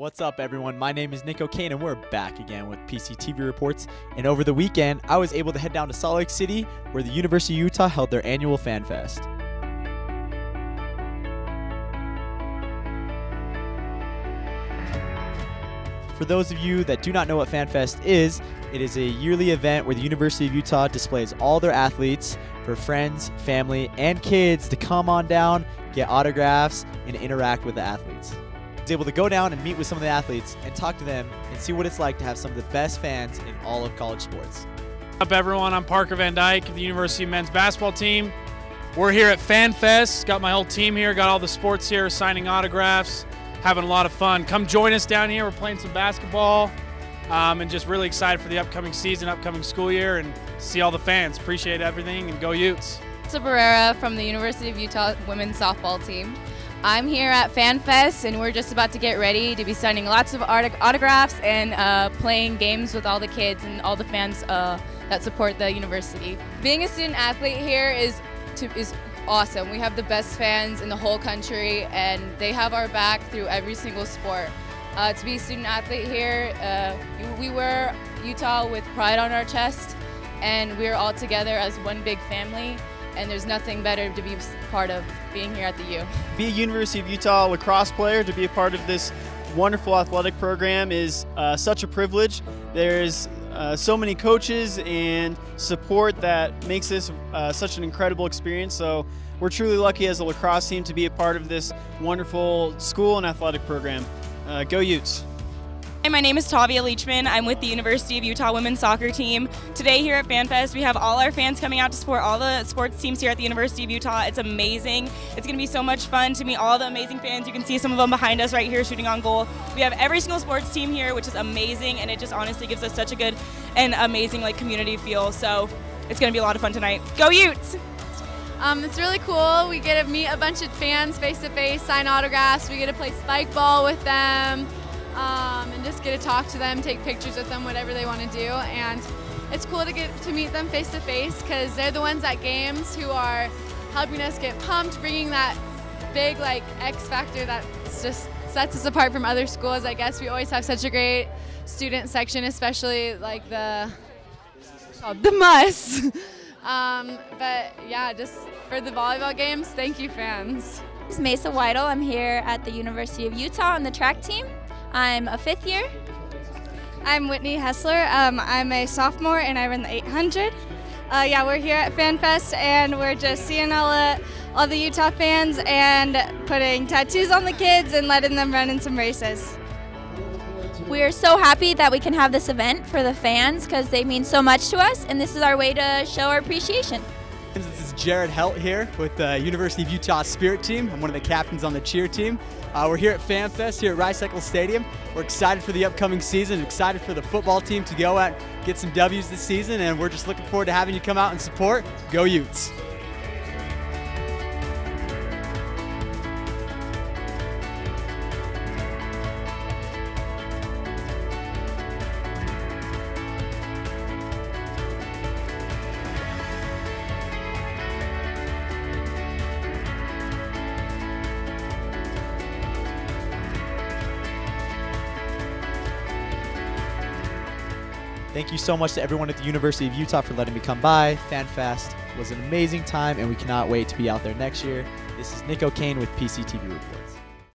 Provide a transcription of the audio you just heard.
What's up, everyone? My name is Nick O'Cain, and we're back again with PCTV Reports. And over the weekend, I was able to head down to Salt Lake City, where the University of Utah held their annual FanFest. For those of you that do not know what FanFest is, it is a yearly event where the University of Utah displays all their athletes for friends, family, and kids to come on down, get autographs, and interact with the athletes. Able to go down and meet with some of the athletes and talk to them and see what it's like to have some of the best fans in all of college sports. What's up, everyone? I'm Parker Van Dyke of the University men's basketball team. We're here at FanFest. Got my whole team here, got all the sports here, signing autographs, having a lot of fun. Come join us down here. We're playing some basketball and just really excited for the upcoming season, upcoming school year, and see all the fans. Appreciate everything, and go Utes. Rosa Barrera from the University of Utah women's softball team. I'm here at FanFest, and we're just about to get ready to be signing lots of autographs and playing games with all the kids and all the fans that support the university. Being a student athlete here is awesome. We have the best fans in the whole country, and they have our back through every single sport. To be a student athlete here, we wear Utah with pride on our chest, and we're all together as one big family. And there's nothing better to be part of being here at the U. Be a University of Utah lacrosse player, to be a part of this wonderful athletic program is such a privilege. There's so many coaches and support that makes this such an incredible experience. So we're truly lucky as a lacrosse team to be a part of this wonderful school and athletic program. Go Utes! Hi, my name is Tavia Leachman. I'm with the University of Utah women's soccer team. Today here at FanFest, we have all our fans coming out to support all the sports teams here at the University of Utah. It's amazing. It's going to be so much fun to meet all the amazing fans. You can see some of them behind us right here shooting on goal. We have every single sports team here, which is amazing, and it just honestly gives us such a good and amazing community feel. So it's going to be a lot of fun tonight. Go Utes! It's really cool. We get to meet a bunch of fans face-to-face, sign autographs. We get to play spike ball with them. And just get to talk to them, take pictures with them, whatever they want to do. And it's cool to get to meet them face to face, because they're the ones at games who are helping us get pumped, bringing that big X factor that just sets us apart from other schools. I guess we always have such a great student section, especially the M.U.S.S. But yeah, just for the volleyball games, thank you, fans. This is Mesa Weidel. I'm here at the University of Utah on the track team. I'm a fifth year. I'm Whitney Hessler. I'm a sophomore, and I run the 800. Yeah, we're here at FanFest, and we're just seeing all the Utah fans and putting tattoos on the kids and letting them run in some races. We are so happy that we can have this event for the fans, because they mean so much to us, and this is our way to show our appreciation. This is Jared Helt here with the University of Utah Spirit Team. I'm one of the captains on the cheer team. We're here at FanFest here at Rice-Eccles Stadium. We're excited for the upcoming season, excited for the football team to go out and get some W's this season, and we're just looking forward to having you come out and support. Go Utes! Thank you so much to everyone at the University of Utah for letting me come by. FanFest was an amazing time, and we cannot wait to be out there next year. This is Nick O'Cain with PCTV Reports.